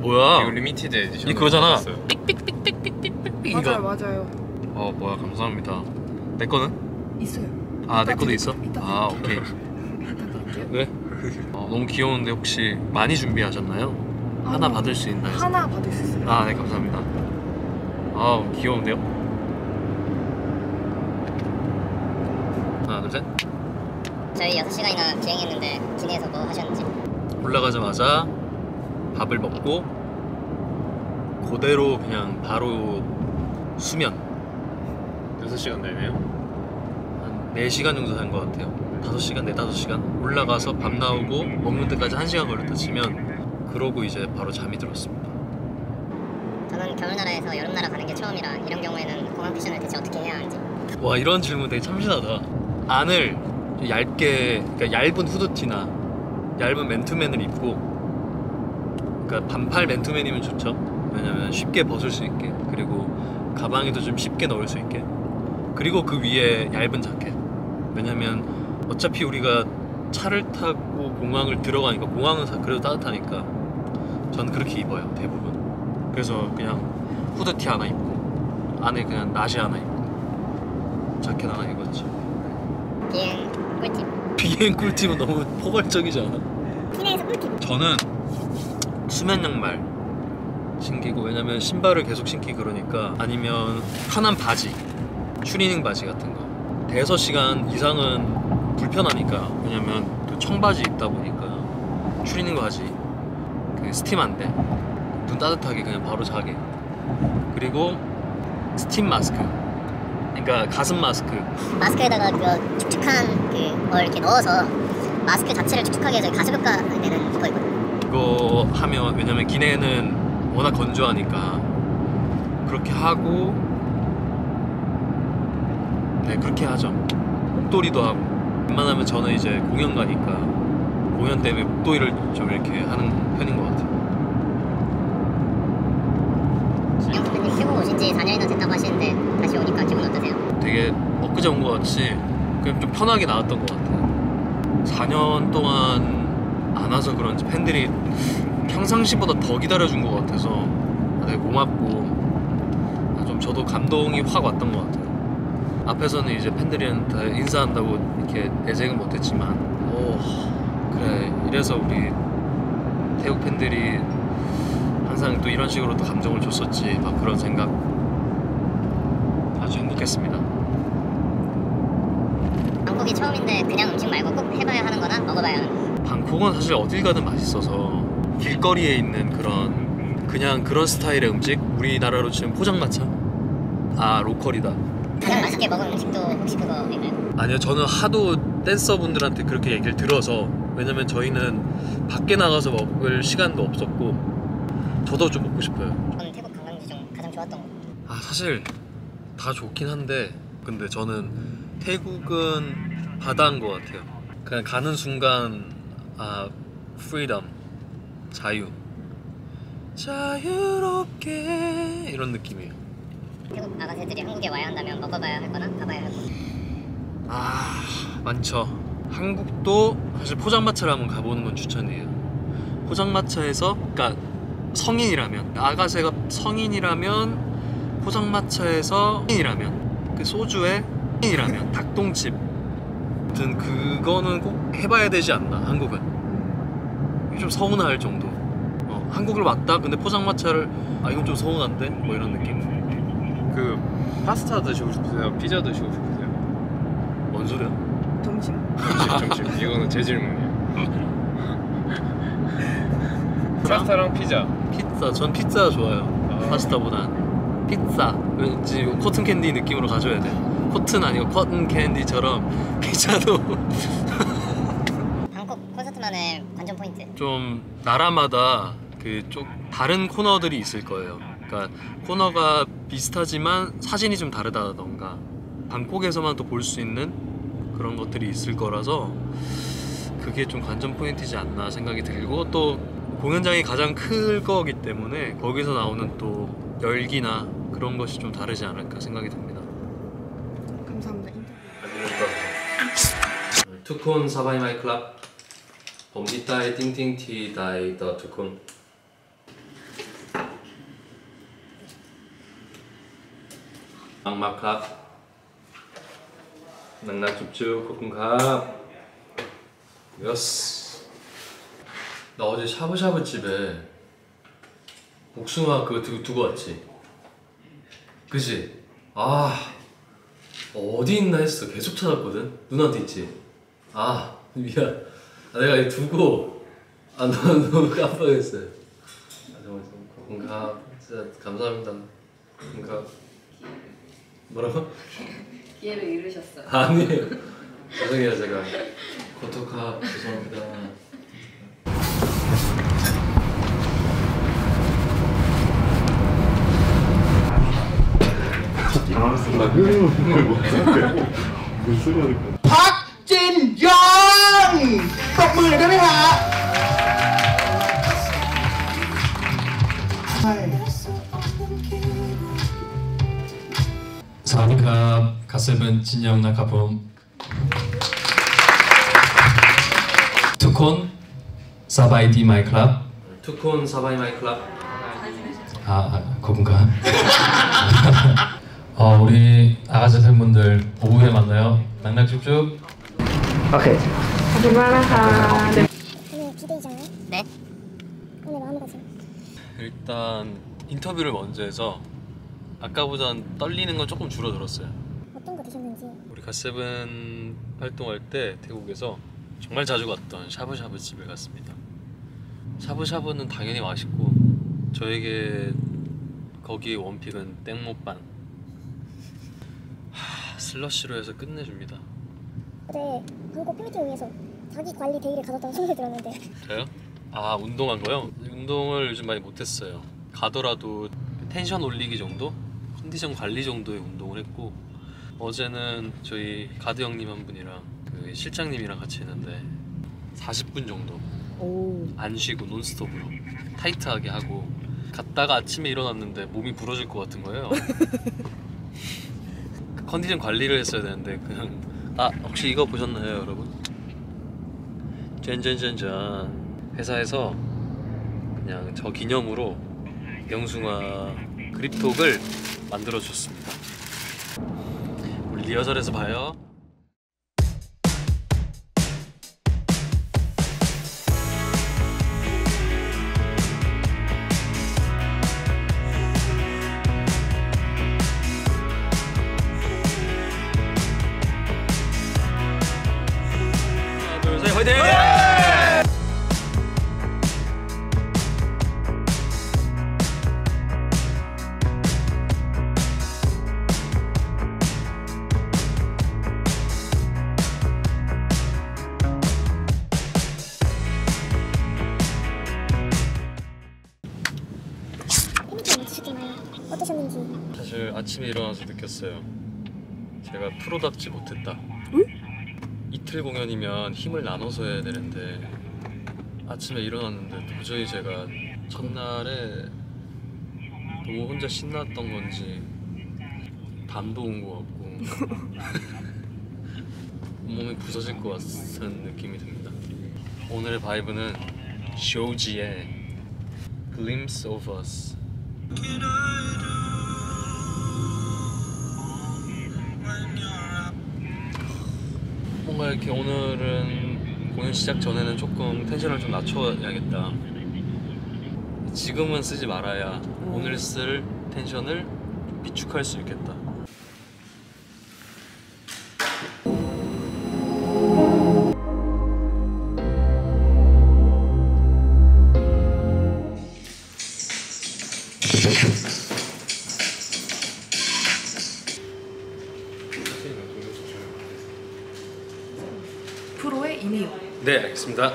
뭐야? 이거 리미티드 에디션 이 그거잖아. 삑삑삑삑삑삑삑 맞아요, 맞아요. 뭐야, 감사합니다. 내 거는? 있어요. 아, 내 거도 있어? 아, 오케이. 네? 너무 귀여운데 혹시 많이 준비하셨나요? 하나 받을 수 있나요? 하나 받을 수 있어요. 아, 네, 감사합니다. 아, 귀여운데요? 하나, 둘, 셋. 저희 6시간이나 비행했는데 기내에서 뭐 하셨는지? 올라가자마자 밥을 먹고 그대로 그냥 바로 수면. 6시간 되네요. 한 4시간 정도 잔 것 같아요. 5시간, 4~5시간 올라가서 밤 나오고 먹는 데까지 1시간 걸렸다 치면, 그러고 이제 바로 잠이 들었습니다. 저는 겨울나라에서 여름나라 가는 게 처음이라 이런 경우에는 공항 패션을 대체 어떻게 해야 하는지. 와, 이런 질문 되게 참신하다. 안을 얇게, 그러니까 얇은 후드티나 얇은 맨투맨을 입고, 그러니까 반팔 맨투맨이면 좋죠. 왜냐면 쉽게 벗을 수 있게, 그리고 가방에도 좀 쉽게 넣을 수 있게, 그리고 그 위에 얇은 자켓. 왜냐면 어차피 우리가 차를 타고 공항을 들어가니까 공항은 그래도 따뜻하니까 전 그렇게 입어요, 대부분. 그래서 그냥 후드티 하나 입고 안에 그냥 나시 하나 입고 자켓 하나 입었죠. 비행 꿀팁. 비행 꿀팁은 너무 포괄적이지 않아? 비행에서 꿀팁. 저는 수면 양말 신기고, 왜냐면 신발을 계속 신기 그러니까, 아니면 편한 바지, 추리닝 바지 같은 거. 5~6시간 이상은 불편하니까, 왜냐면 또 청바지 입다 보니까 추리닝 바지, 스팀 안 돼. 눈 따뜻하게 그냥 바로 자게. 그리고 스팀 마스크, 그러니까 가슴 마스크. 마스크에다가 그 축축한 뭘 이렇게 넣어서 마스크 자체를 축축하게 해서 가수효과 내는 그거 있거든요. 그거 하면, 왜냐면 기내는 워낙 건조하니까 그렇게 하고, 네, 그렇게 하죠. 목도리도 하고. 웬만하면 저는 이제 공연 가니까 공연 때문에 목도리를 좀 이렇게 하는 편인 것 같아요. 그냥 대표님 태국 오신 지 4년이나 됐다고 하시는데 다시 오니까 기분 어떠세요? 되게 엊그제 온 것 같이 그냥 좀 편하게 나왔던 것 같아요. 4년 동안 안 와서 그런지 팬들이 평상시보다 더 기다려준 것 같아서 되게 고맙고, 좀 저도 감동이 확 왔던 것 같아요. 앞에서는 이제 팬들한테 인사한다고 이렇게 내색은 못했지만, 오, 그래, 이래서 우리 태국 팬들이 항상 또 이런 식으로 또 감정을 줬었지, 막 그런 생각. 아주 행복했습니다. 방콕이 처음인데 그냥 음식 말고 꼭 해봐야 하는 거나 먹어봐야 하는 거. 방콕은 사실 어딜 가든 맛있어서, 길거리에 있는 그런 스타일의 음식, 우리나라로 치면 포장마차? 아, 로컬이다. 가장 맛있게 먹은 음식도 혹시 그거인가요? 아니요, 저는 하도 댄서분들한테 그렇게 얘기를 들어서, 왜냐면 저희는 밖에 나가서 먹을 시간도 없었고, 저도 좀 먹고 싶어요. 저는 태국 관광지 중 가장 좋았던 거. 아, 사실 다 좋긴 한데, 근데 저는 태국은 바다인 것 같아요. 그냥 가는 순간 freedom, 자유, 자유롭게, 이런 느낌이에요. 태국 아가씨들이 한국에 와야 한다면 먹어봐야 할 거나 가봐야 할 거. 많죠. 한국도 사실 포장마차를 한번 가보는 건 추천이에요. 포장마차에서, 그러니까 성인이라면, 아가새가 성인이라면, 포장마차에서 성인이라면, 그 소주에 성인이라면, 닭똥집. 아무튼 그거는 꼭 해봐야 되지 않나, 한국은. 좀 서운할 정도. 한국을 왔다, 근데 포장마차를, 이건 좀 서운한데? 뭐 이런 느낌. 그 파스타 드시고 싶으세요? 피자 드시고 싶으세요? 뭔 소리야? 점심. 이거는 제 질문이에요. 파스타랑 피자. 전 피자 좋아요. 파스타보단. 피자 왠지 코튼 캔디 느낌으로 가져야 돼. 코튼 아니고 코튼 캔디처럼 피자도. 방콕 콘서트만의 관전 포인트. 좀 나라마다 그 좀 다른 코너들이 있을 거예요. 그러니까 코너가 비슷하지만 사진이 좀 다르다던가 방콕에서만 또 볼 수 있는 그런 것들이 있을 거라서 그게 좀 관전 포인트지 않나 생각이 들고, 또 공연장이 가장 클 거기 때문에 거기서 나오는 또 열기나 그런 것이 좀 다르지 않을까 생각이 듭니다. 감사합니다. 투콘 사바이 마이 클럽 범디 따이 띵띵티 다이 더 투콘. 막막합 낙낙줍줍 볶음갑. 여스. 나 어제 샤브샤브 집에 복숭아 그거 두고 왔지? 그치? 아 어디 있나 했어. 계속 찾았거든? 누나한테 있지? 아 미안. 아, 내가 이거 두고 아 너무 깜빡했어요. 볶음갑 진짜 감사합니다. 볶음갑. 뭐라고? 기회를 잃으셨어요. 아니에요. 죄송해요 제가. 고토카 죄송합니다. 나 흐름을 못 할게. 무슨 소리 하는 거야? 박진영! 떡물 내립니다. 사니까 가세븐 진영 나카봄 투콘 사바이디 마이 클럽. 투콘 사바이 마이 클럽. 아 거군가. 우리 아가씨 팬분들 오후에 만나요. 낙낙줍줍. 오케이. 고마워라. 오늘 비대이잖아요. 네. 오늘 마음가짐. 일단 인터뷰를 먼저 해서. 아까보단 떨리는 건 조금 줄어들었어요. 어떤 거 드셨는지? 우리 갓세븐 활동할 때 태국에서 정말 자주 갔던 샤브샤브 집에 갔습니다. 샤브샤브는 당연히 맛있고 저에게 거기의 원픽은 땡모빵. 슬러시로 해서 끝내줍니다. 어제 한국 팬미팅을 위해서 자기 관리 데이를 가졌다고 소문이 들었는데. 저요? 아 운동한 거요? 운동을 요즘 많이 못했어요. 가더라도 텐션 올리기 정도? 컨디션 관리 정도의 운동을 했고, 어제는 저희 가드 형님 한 분이랑 그 실장님이랑 같이 했는데 40분 정도 안 쉬고 논스톱으로 타이트하게 하고 갔다가 아침에 일어났는데 몸이 부러질 것 같은 거예요. 컨디션 관리를 했어야 되는데 그냥. 아 혹시 이거 보셨나요 여러분? 짠짠짠짠. 회사에서 그냥 저 기념으로 영숭아 그립톡을 만들어줬습니다. 우리 리허설에서 봐요. 하나 둘 셋 화이팅! 화이팅! 사실 아침에 일어나서 느꼈어요. 제가 프로답지 못했다. 응? 이틀 공연이면 힘을 나눠서 해야 되는데 아침에 일어났는데 도저히 제가 첫날에 너무 혼자 신났던 건지 담도 온 것 같고 온몸이 부서질 것 같은 느낌이 듭니다. 오늘의 바이브는 쇼지의 Glimpse of Us. 뭔가 이렇게 오늘은 공연 시작 전에는 조금 텐션을 좀 낮춰야겠다. 지금은 쓰지 말아야 오늘 쓸 텐션을 비축할 수 있겠다. 되네요. 네, 알겠습니다.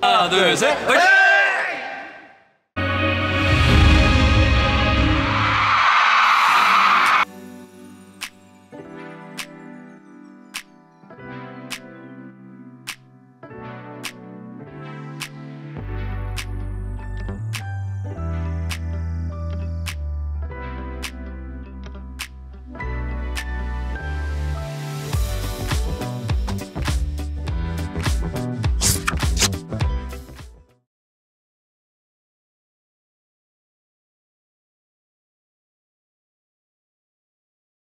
하나, 둘, 셋! 화이팅!